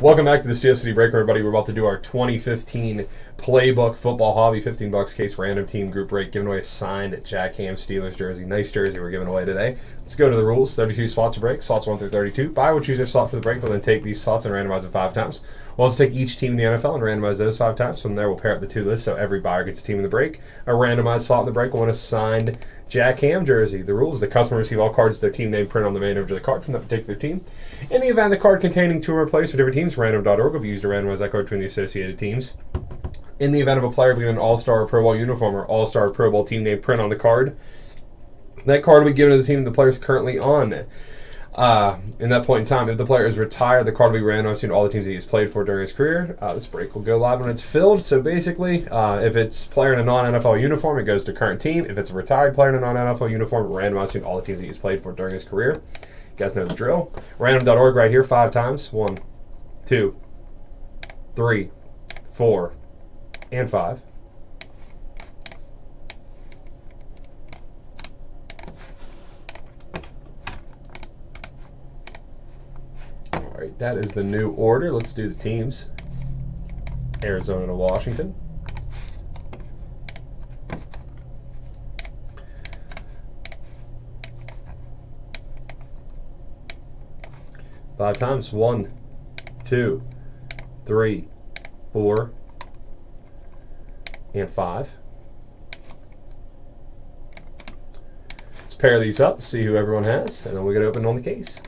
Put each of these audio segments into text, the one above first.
Welcome back to the Steel City Breaker, everybody. We're about to do our 2015 Playbook Football Hobby $15 case random team group break. Giving away a signed Jack Ham Steelers jersey. Nice jersey we're giving away today. Let's go to the rules. 32 slots a break. Slots 1 through 32. Buy or choose their slot for the break. We'll then take these slots and randomize them 5 times. We'll also take each team in the NFL and randomize those 5 times. From there, we'll pair up the two lists so every buyer gets a team in the break. A randomized slot in the break will win a signed Jack Ham jersey. The rules: the customer receives all cards with their team name printed on the main over to the card from that particular team. In the event the card containing two or replaced for different teams, random.org will be used to randomize that card between the associated teams. In the event of a player being an All-Star or Pro Bowl uniform or All-Star or Pro Bowl team name print on the card, that card will be given to the team the player is currently on. In that point in time, if the player is retired, the card will be randomized to all the teams that he's played for during his career. This break will go live when it's filled. So basically, if it's player in a non-NFL uniform, it goes to current team. If it's a retired player in a non-NFL uniform, randomized to all the teams that he's played for during his career. You guys know the drill. Random.org right here 5 times. 1, 2, 3, 4, and 5. That is the new order. Let's do the teams. Arizona to Washington. Five times. 1, 2, 3, 4, and 5. Let's pair these up, see who everyone has, and then we'll get open on the case.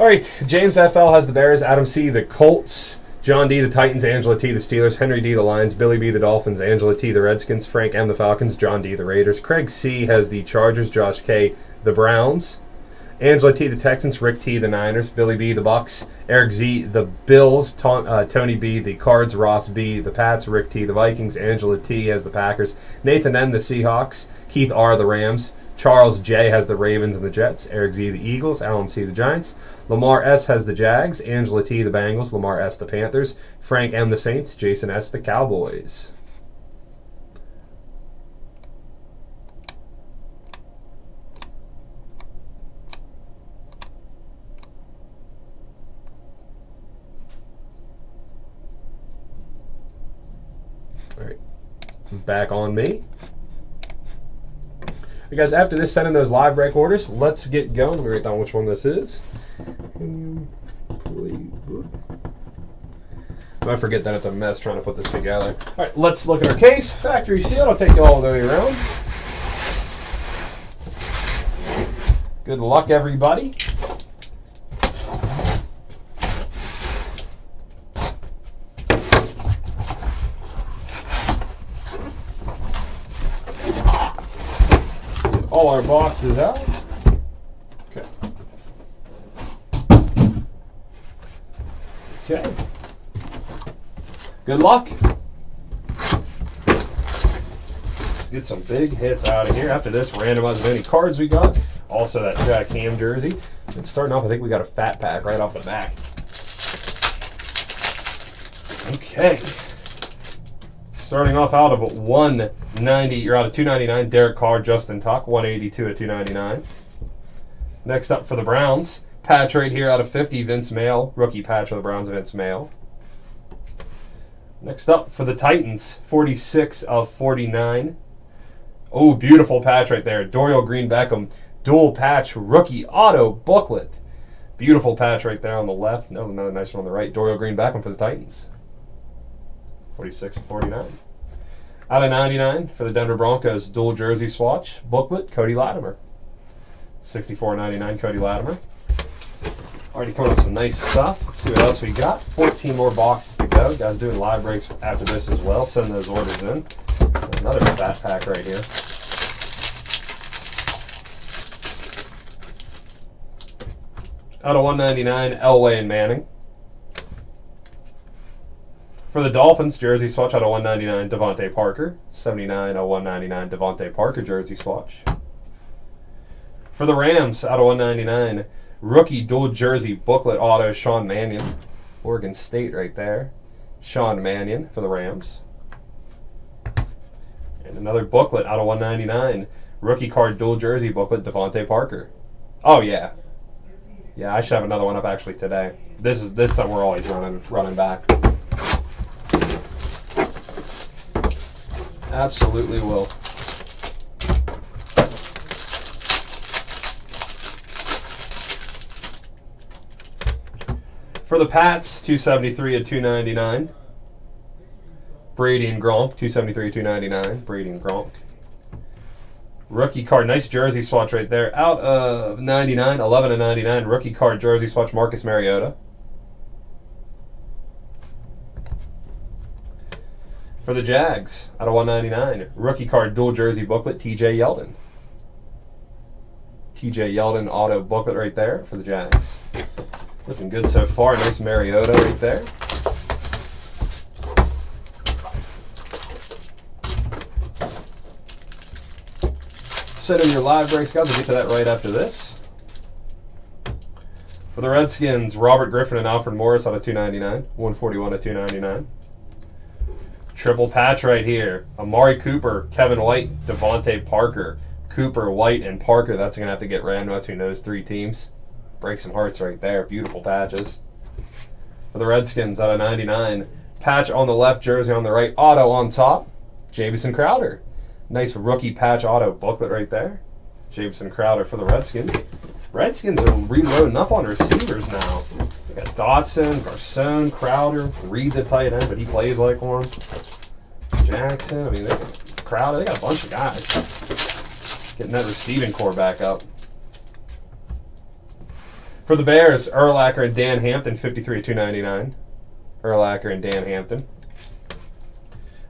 All right, James FL has the Bears, Adam C. the Colts, John D. the Titans, Angela T. the Steelers, Henry D. the Lions, Billy B. the Dolphins, Angela T. the Redskins, Frank M. the Falcons, John D. the Raiders, Craig C. has the Chargers, Josh K. the Browns, Angela T. the Texans, Rick T. the Niners, Billy B. the Bucks, Eric Z. the Bills, Tony B. the Cards, Ross B. the Pats, Rick T. the Vikings, Angela T. has the Packers, Nathan N. the Seahawks, Keith R. the Rams, Charles J. has the Ravens and the Jets, Eric Z. the Eagles, Alan C. the Giants, Lamar S. has the Jags, Angela T. the Bengals, Lamar S. the Panthers, Frank M. the Saints, Jason S. the Cowboys. All right, back on me. You guys, after this, send in those live break orders. Let's get going. Let me write down which one this is. I forget that it's a mess trying to put this together. All right, let's look at our case. Factory sealed. I'll take you all the way around. Good luck, everybody. All our boxes out. Okay. Okay. Good luck. Let's get some big hits out of here. After this, randomize any cards we got. Also that Jack Ham jersey. And starting off, I think we got a fat pack right off the back. Okay. Starting off out of 190, you're out of 299, Derek Carr, Justin Tuck, 182 at 299. Next up for the Browns, patch right here out of 50, Vince Mayall, rookie patch for the Browns, Vince Mayall. Next up for the Titans, 46 of 49. Oh, beautiful patch right there, Dorial Green Beckham, dual patch, rookie auto booklet. Beautiful patch right there on the left, no, another nice one on the right, Dorial Green Beckham for the Titans. 46 of 49. Out of 99 for the Denver Broncos, dual jersey swatch, booklet, Cody Latimer. 64.99, Cody Latimer. Already coming up with some nice stuff. Let's see what else we got. 14 more boxes to go. Guys doing live breaks after this as well. Send those orders in. Another fat pack right here. Out of 199, Elway and Manning. For the Dolphins, jersey swatch out of 199, Devontae Parker. 79 out of 199, Devontae Parker jersey swatch. For the Rams, out of 199, rookie dual jersey booklet auto, Sean Mannion. Oregon State right there. Sean Mannion for the Rams. And another booklet out of 199. Rookie card dual jersey booklet, Devontae Parker. Oh, yeah. Yeah, I should have another one up actually today. This is something we're always running back. Absolutely will. For the Pats, 273 at 299. Brady and Gronk, 273 at 299. Brady and Gronk. Rookie card, nice jersey swatch right there. Out of 99, 11 of 99. Rookie card jersey swatch, Marcus Mariota. For the Jags, out of 199. Rookie card dual jersey booklet, TJ Yeldon. TJ Yeldon auto booklet right there for the Jags. Looking good so far. Nice Mariota right there. Set in your live breaks, guys. We'll get to that right after this. For the Redskins, Robert Griffin and Alfred Morris out of 299. 141 of 299. Triple patch right here. Amari Cooper, Kevin White, Devontae Parker. Cooper, White, and Parker. That's going to have to get random. That's who knows three teams. Break some hearts right there. Beautiful patches. For the Redskins, out of 99. Patch on the left, jersey on the right. Auto on top. Jamison Crowder. Nice rookie patch auto booklet right there. Jamison Crowder for the Redskins. Redskins are reloading up on receivers now. We got Dotson, Garcon, Crowder. Reed's a tight end, but he plays like one. Jackson. I mean, Crowder. They got a bunch of guys. Getting that receiving core back up. For the Bears, Urlacher and Dan Hampton, 53 at 299. Urlacher and Dan Hampton.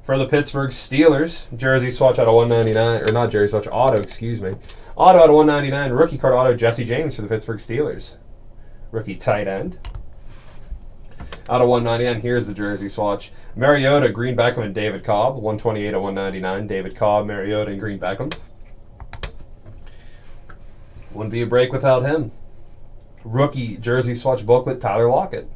For the Pittsburgh Steelers, jersey swatch out of 199, or not jersey swatch, auto, excuse me. Auto out of 199, rookie card auto, Jesse James for the Pittsburgh Steelers. Rookie tight end. Out of 199, here's the jersey swatch. Mariota, Green Beckham, and David Cobb, 128 of 199. David Cobb, Mariota, and Green Beckham. Wouldn't be a break without him. Rookie jersey swatch booklet, Tyler Lockett.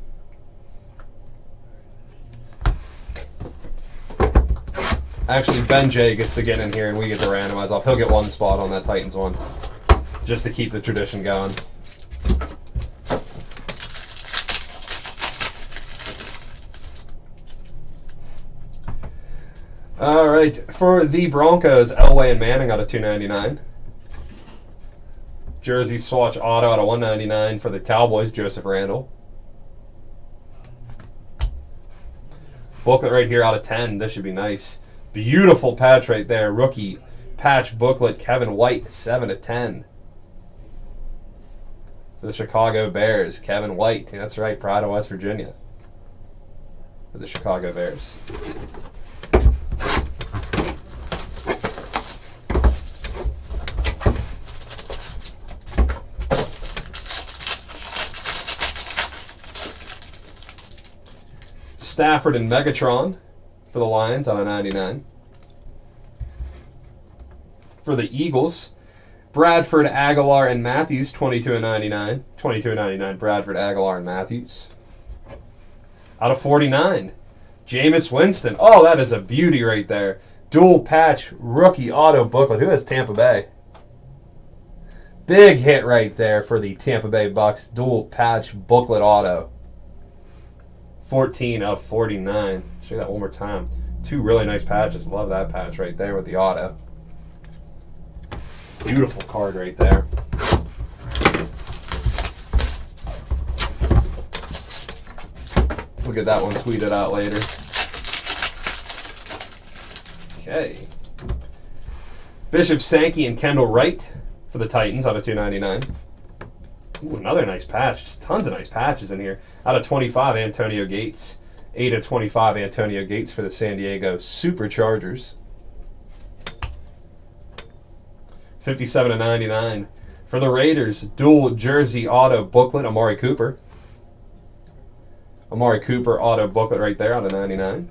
Actually, Ben J gets to get in here and we get to randomize off. He'll get one spot on that Titans one just to keep the tradition going. All right, for the Broncos, Elway and Manning out of 299. Jersey swatch auto out of 199 for the Cowboys, Joseph Randall. Booklet right here out of 10. This should be nice. Beautiful patch right there. Rookie patch booklet, Kevin White, 7 of 10. For the Chicago Bears, Kevin White. That's right, pride of West Virginia. For the Chicago Bears. Stafford and Megatron for the Lions out of 99. For the Eagles, Bradford, Aguilar, and Matthews, 22 and 99. 22 and 99, Bradford, Aguilar, and Matthews. Out of 49, Jameis Winston. Oh, that is a beauty right there. Dual patch rookie auto booklet. Who has Tampa Bay? Big hit right there for the Tampa Bay Bucks. Dual patch booklet auto. 14 of 49. Show that one more time. Two really nice patches. Love that patch right there with the auto. Beautiful card right there. We'll get that one tweeted out later. Okay. Bishop Sankey and Kendall Wright for the Titans out of 299. Ooh, another nice patch. Just tons of nice patches in here. Out of 25, Antonio Gates. 8 of 25, Antonio Gates for the San Diego Superchargers. 57 of 99. For the Raiders, dual jersey auto booklet, Amari Cooper. Amari Cooper auto booklet right there out of 99.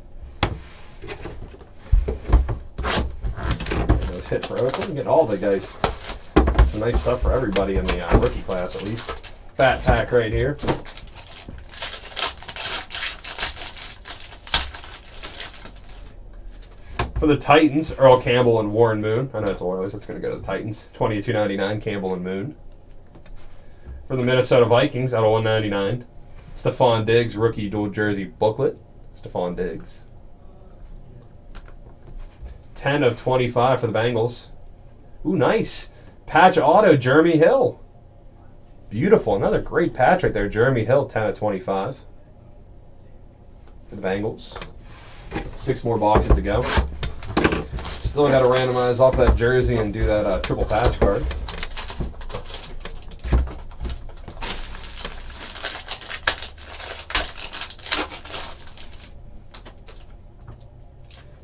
Those hit for Oakland. Get all the guys. Some nice stuff for everybody in the rookie class, at least. Fat pack right here. For the Titans, Earl Campbell and Warren Moon. I know it's Oilers. It's going to go to the Titans. $22.99, Campbell and Moon. For the Minnesota Vikings, out of $199, Stephon Diggs, rookie dual jersey booklet. Stephon Diggs. 10 of 25 for the Bengals. Ooh, nice. Patch auto, Jeremy Hill. Beautiful. Another great patch right there. Jeremy Hill, 10 of 25 for the Bengals. 6 more boxes to go. Still got to randomize off that jersey and do that triple patch card.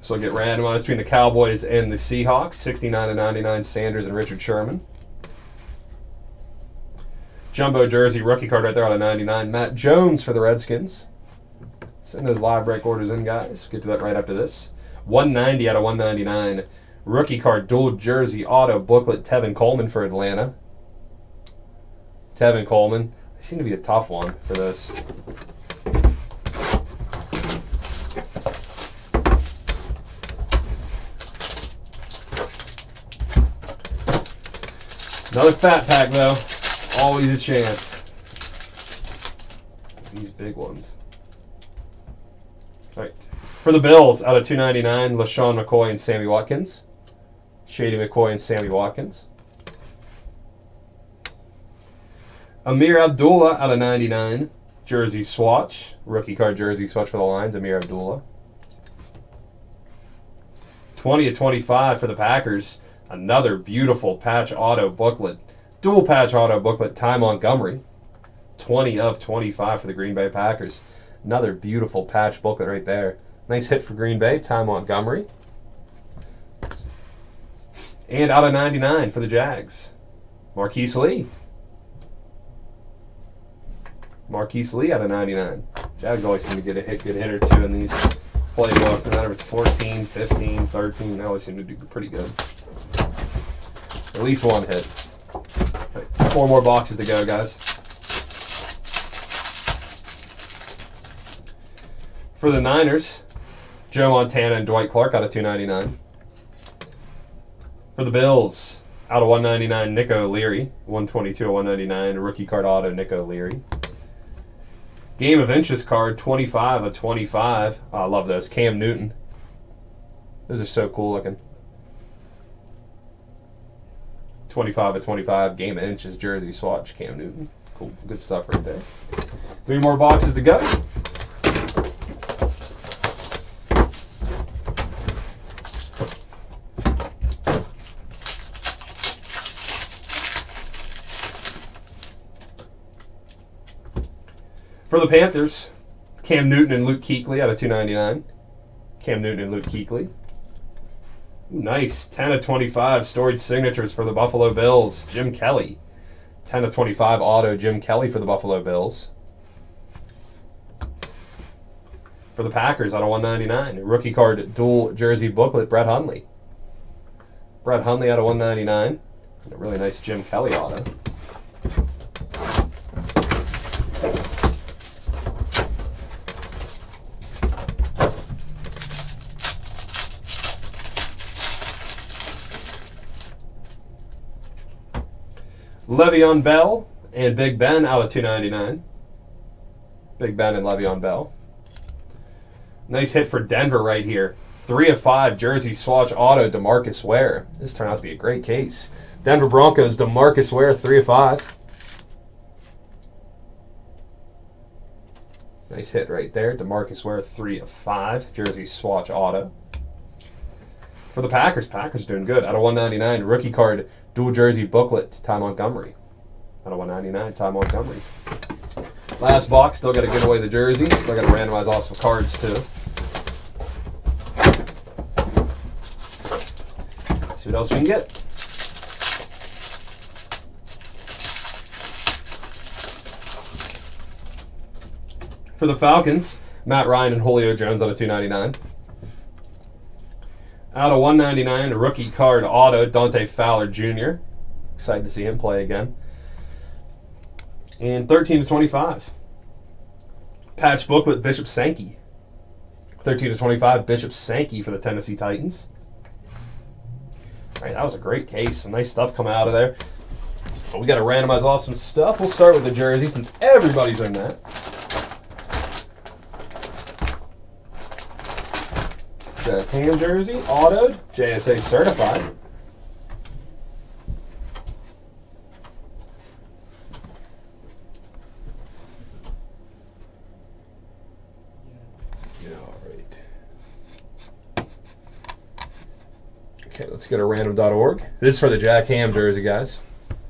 So I'll get randomized between the Cowboys and the Seahawks. 69 to 99, Sanders and Richard Sherman. Jumbo jersey rookie card right there out of 99. Matt Jones for the Redskins. Send those live break orders in, guys. We'll get to that right after this. 190 out of 199. Rookie card, dual jersey, auto booklet, Tevin Coleman for Atlanta. Tevin Coleman. It seemed to be a tough one for this. Another fat pack, though. Always a chance. These big ones. All right. For the Bills, out of 299, LaShawn McCoy and Sammy Watkins. Shady McCoy and Sammy Watkins. Amir Abdullah out of 99. Jersey swatch. Rookie card jersey swatch for the Lions, Amir Abdullah. 20 of 25 for the Packers. Another beautiful patch auto booklet. Dual patch auto booklet, Ty Montgomery. 20 of 25 for the Green Bay Packers. Another beautiful patch booklet right there. Nice hit for Green Bay, Ty Montgomery. And out of 99 for the Jags, Marquise Lee. Marquise Lee out of 99. Jags always seem to get a good hit or two in these playbooks. No matter if it's 14, 15, 13, they always seem to do pretty good. At least one hit. Right, 4 more boxes to go, guys. For the Niners, Joe Montana and Dwight Clark out of 299. For the Bills, out of 199, Nick O'Leary. 122 of 199, rookie card auto, Nick O'Leary. Game of Interest card, 25 of 25. Oh, I love those. Cam Newton. Those are so cool looking. 25 of 25, Game of Inches, jersey swatch, Cam Newton. Cool, good stuff right there. 3 more boxes to go. For the Panthers, Cam Newton and Luke Kuechly out of 299. Cam Newton and Luke Kuechly. Ooh, nice. 10 of 25 storage signatures for the Buffalo Bills. Jim Kelly. 10 of 25 auto Jim Kelly for the Buffalo Bills. For the Packers out of 199. Rookie card dual jersey booklet, Brett Hundley. Brett Hundley out of 199. And a really nice Jim Kelly auto. Le'Veon Bell and Big Ben out of 299. Big Ben and Le'Veon Bell. Nice hit for Denver right here. 3 of 5 jersey swatch auto DeMarcus Ware. This turned out to be a great case. Denver Broncos DeMarcus Ware 3 of 5. Nice hit right there. DeMarcus Ware 3 of 5 jersey swatch auto. For the Packers, Packers doing good. Out of 199, rookie card, dual jersey booklet, Ty Montgomery. Out of 199, Ty Montgomery. Last box, still got to give away the jersey. Still got to randomize off some cards, too. See what else we can get. For the Falcons, Matt Ryan and Julio Jones out of 299. Out of 199, rookie card auto, Dante Fowler Jr. Excited to see him play again. And 13 to 25. Patch booklet, Bishop Sankey. 13-25, Bishop Sankey for the Tennessee Titans. All right, that was a great case. Some nice stuff coming out of there. But we got to randomize awesome stuff. We'll start with the jersey since everybody's in that. The Ham jersey, autoed, JSA certified. Okay, let's go to random.org. This is for the Jack Ham jersey, guys.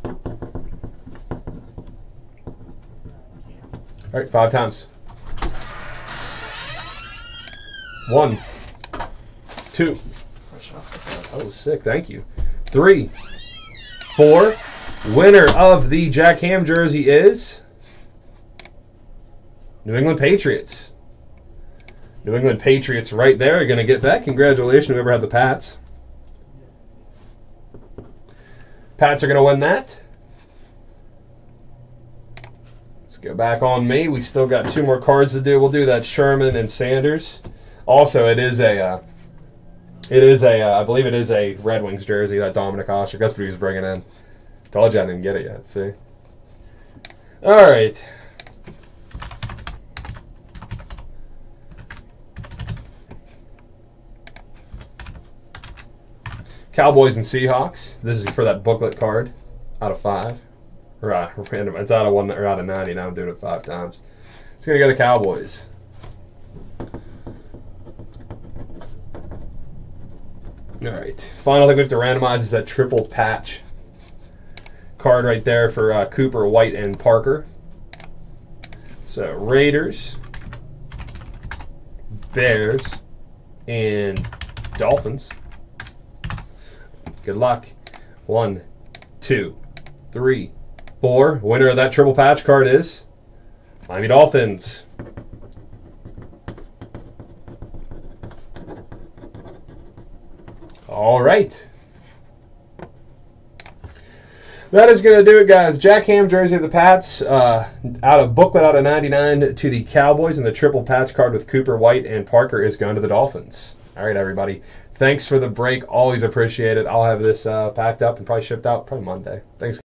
All right, 5 times. 1, 2. Oh, sick. Thank you. 3, 4. Winner of the Jack Ham jersey is New England Patriots. New England Patriots right there. You're going to get that. Congratulations, whoever had the Pats. Pats are going to win that. Let's go back on me. We still got 2 more cards to do. We'll do that Sherman and Sanders. Also, I believe it is a Red Wings jersey, that Dominic Ostrich. That's what he was bringing in. Told you I didn't get it yet, see? All right. Cowboys and Seahawks. This is for that booklet card, out of 5. Or random. It's out of 1 or out of 90. Now I'm doing it 5 times. It's gonna go to the Cowboys. All right. Final thing we have to randomize is that triple patch card right there for Cooper, White, and Parker. So Raiders, Bears, and Dolphins. Good luck. 1, 2, 3, 4. Winner of that triple patch card is Miami Dolphins. All right. That is going to do it, guys. Jack Ham jersey of the Pats, out of booklet, out of 99 to the Cowboys, and the triple patch card with Cooper, White, and Parker is going to the Dolphins. All right, everybody. Thanks for the break. Always appreciate it. I'll have this packed up and probably shipped out probably Monday. Thanks.